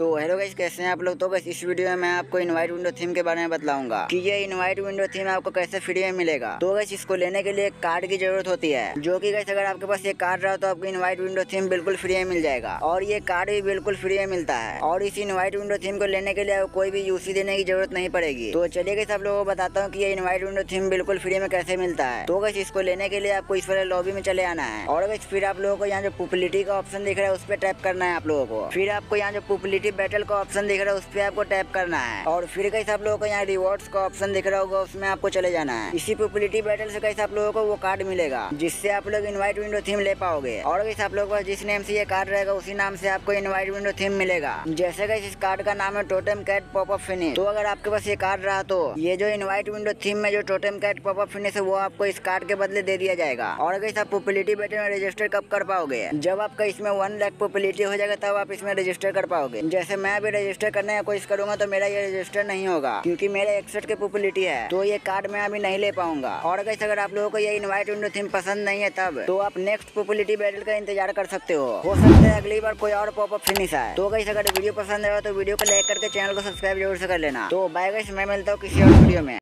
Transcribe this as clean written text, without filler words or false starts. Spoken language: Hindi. तो हेलो गाइस, कैसे हैं आप लोग। तो गाइस इस वीडियो में मैं आपको इनवाइट विंडो थीम के बारे में बताऊंगा कि ये इनवाइट विंडो थीम आपको कैसे फ्री में मिलेगा। तो गाइस इसको लेने के लिए एक कार्ड की जरूरत होती है, जो कि गाइस अगर आपके पास ये कार्ड रहा तो आपको इनवाइट विंडो थीम बिल्कुल फ्री में मिल जाएगा और ये कार्ड भी बिल्कुल फ्री में मिलता है। और इस इनवाइट विंडो थीम को लेने के लिए कोई भी यूसी देने की जरूरत नहीं पड़ेगी। तो चलिए गाइस आप लोगों को बताता हूँ कि ये इनवाइट विंडो थीम बिल्कुल फ्री में कैसे मिलता है। तो गाइस इसको लेने के लिए आपको इस वाले लॉबी में चले आना है और गाइस फिर आप लोगों को यहाँ जो पॉपुलैरिटी का ऑप्शन दिख रहा है उस पर टैप करना है आप लोगों को। फिर आपको यहाँ जो पॉपुलैरिटी बैटल का ऑप्शन दिख रहा है उस पर आपको टैप करना है। और फिर कैसे आप लोगों को यहाँ रिवॉर्ड्स का ऑप्शन दिख रहा होगा उसमें आपको चले जाना है। इसी पॉपुलैरिटी बैटल से कैसे आप लोगों को वो कार्ड मिलेगा जिससे आप लोग इनवाइट विंडो थीम ले पाओगे। और कैसे आप लोगों को जिस नेम से ये कार्ड रहेगा उसी नाम से आपको इनवाइट विंडो थीम मिलेगा। जैसे कैसे इस कार्ड का नाम है टोटेम कैट पॉपअप फिनिश। तो अगर आपके पास ये कार्ड रहा तो ये जो इनवाइट विंडो थीम में जो टोटेम कैट पॉपअप फिनिश है वो आपको इस कार्ड के बदले दे दिया जाएगा। और कैसे आप पॉपुलैरिटी बैटल में रजिस्टर कब कर पाओगे, जब आपका इसमें 1 लाख पॉपुलैरिटी हो जाएगा तब आप इसमें रजिस्टर कर पाओगे। जैसे मैं भी रजिस्टर करने का कोशिश करूंगा तो मेरा ये रजिस्टर नहीं होगा क्योंकि मेरा 61 की पॉपुलैरिटी है, तो ये कार्ड मैं अभी नहीं ले पाऊंगा। और गाइस अगर आप लोगों को ये इनवाइट विंडो थीम पसंद नहीं है तब तो आप नेक्स्ट पॉपुलैरिटी बैटल का इंतजार कर सकते हो सकता है अगली बार कोई और पॉपअप फिनिश आए। तो गाइस अगर वीडियो पसंद आया तो वीडियो को लाइक करके चैनल को सब्सक्राइब जरूर से कर लेना। तो बाय गाइस, मैं मिलता हूँ किसी और वीडियो में।